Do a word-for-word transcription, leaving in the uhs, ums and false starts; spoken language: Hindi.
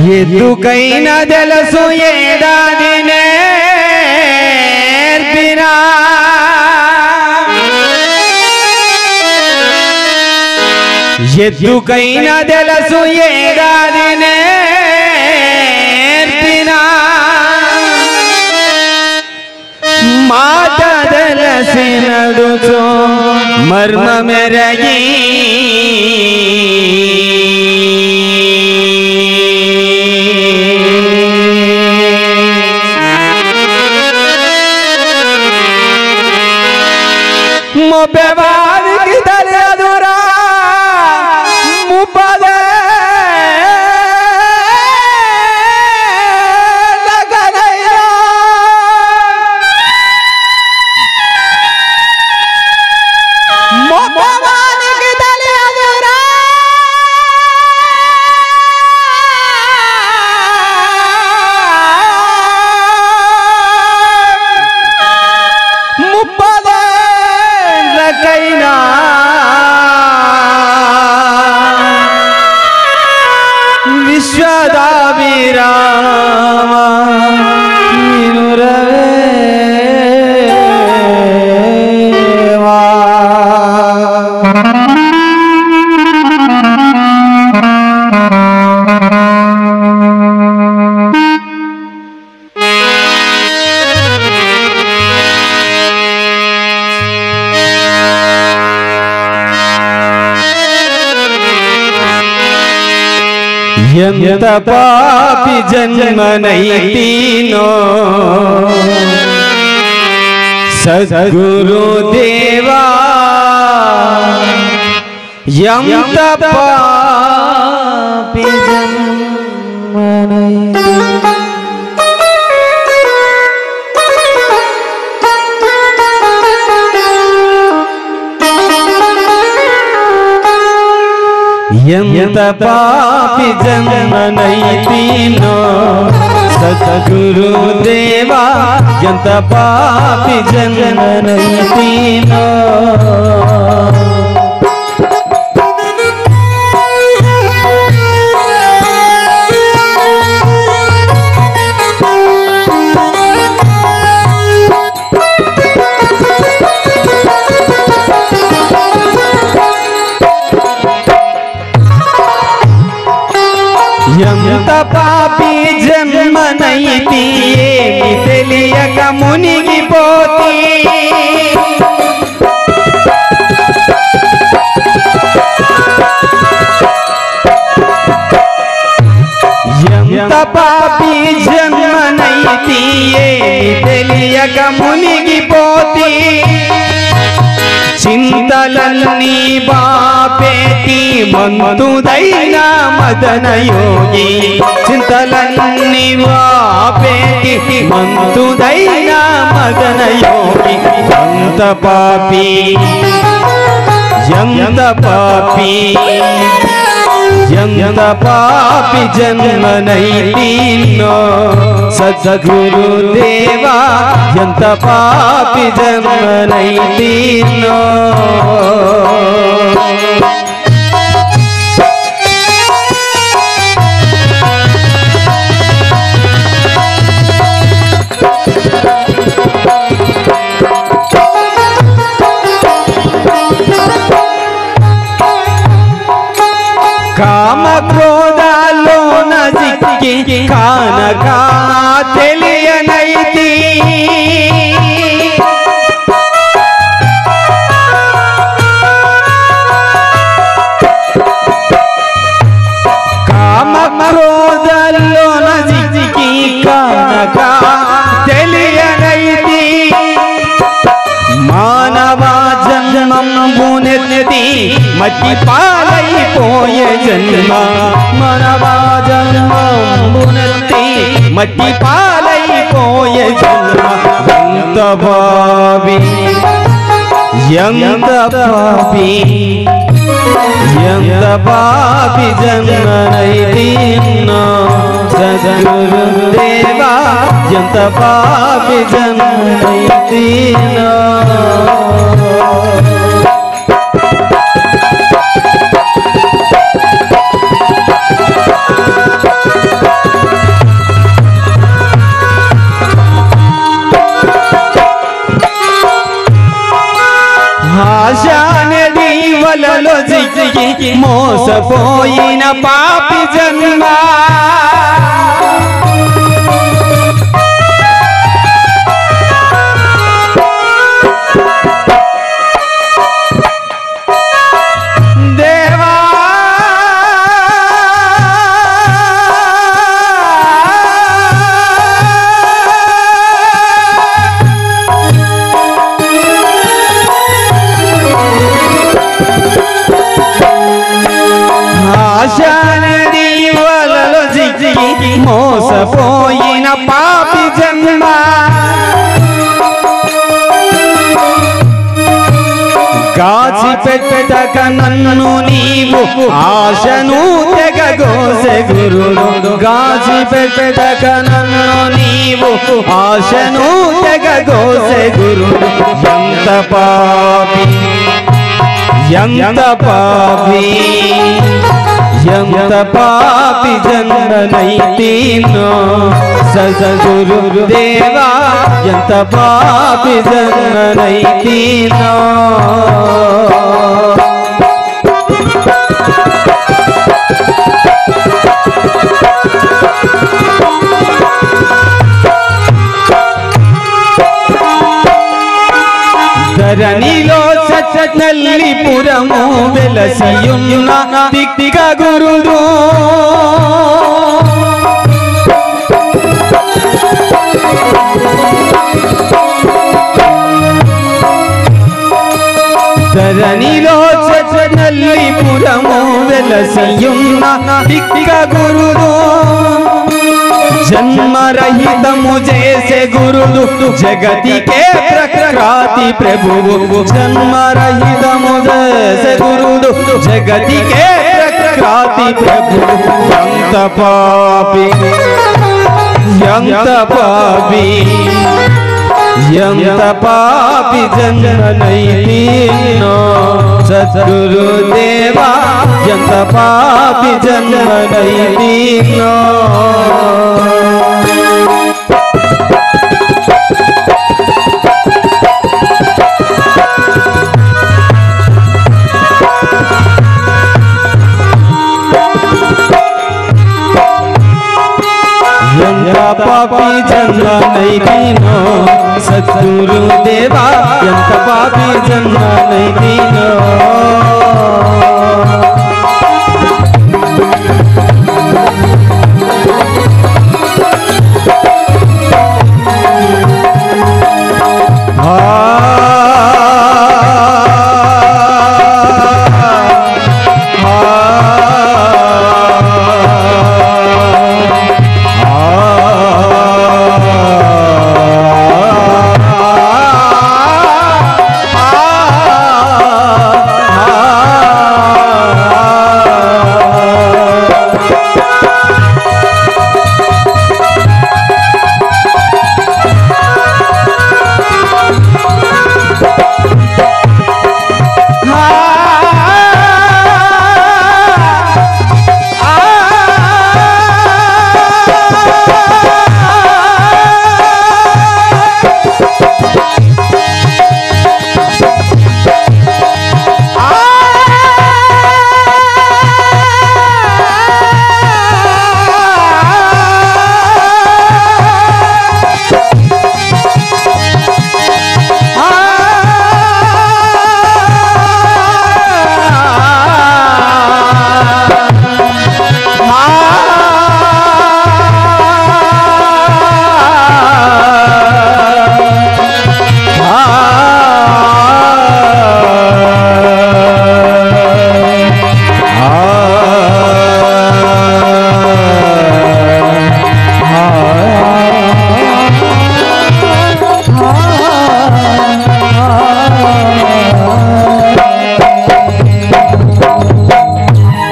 ये तू कहीं ना दिल सोए दादिने बिना ये तू कहीं ना दिल सोए दादिने बिना माता दिल से न रुचो मर्म में रही बेबाद की दरिया दूरा मुबादे लगा नया बेबाद की दरिया दूरा मुबादे कैना विश्वदा विराम यंत पापी जन्म नहीं तीनों सद्गुरु देवा यंत पापी जन्म नहीं यंत पापी जन्म नहीं तीनों सतगुरु देवा यंत पापी जन्म नहीं तीनों यंत पापी जन्म नहीं दिए इसलिए कमुनि की पोती यंत पापी जन्म नहीं दिए इसलिए कमुनि की पोती चिंता ललनी बापेती बंधु दैना मदन योगी चिंता ललनी बापेती बंधु दैना मदन योगी यंत पापी यंत पापी यंत पापी जन्म नहीं लीनो सद्गुरु देवा यंत पापी जन्म नहीं लीनो काम क्रोधा लो नजिकी खान खाना तेलिया नहीं थी काम क्रोधा लो नजिकी खान खाना तेलिया नहीं थी मानवा जन्म बुनती मति पालई पोये जन्मा मानवा जन्म बुनती मति पालई पोये जन्मा यंत पापी यंत पापी यंत पापी जन्म नहीं दीनो सद्गुरु देवा यंत पापी जन्म नहीं दीनो Thank you. की मोस बोई न पापी जन्मा, मोस बोई न पापी जन्मा। गाजी पेट कन्नु नीवु आशनु तेगोसे गुरु, गाजी पेट कन्नु नीवु आशनु तेगोसे गुरु। यंत पापी यंत पापी यंत पापी जन्म नहीं तीनो सदगुरुदेवा, यंत पापी जन्म नहीं तीनो। धरणिलो नल्लिपुरमु वेलसियुन्न दिक्क गुरुदो, धरणिलो नल्लिपुरमु वेलसियुन्न दिक्क गुरुदो। जन्म रहित मुझे से गुरु जगति के प्रकृति प्रभु, जन्म रहित मुझे से गुरु जगति के प्रकृति प्रभु। यंत पापी यंत पापी यंत पापी जन्म नहीं नो सद्गुरुदेवा, यंत पापी जन्म नहीं नो। पापी जन्म नहीं दीनो सद्गुरुदेवा, यंत पापी जन्म नहीं दीनो।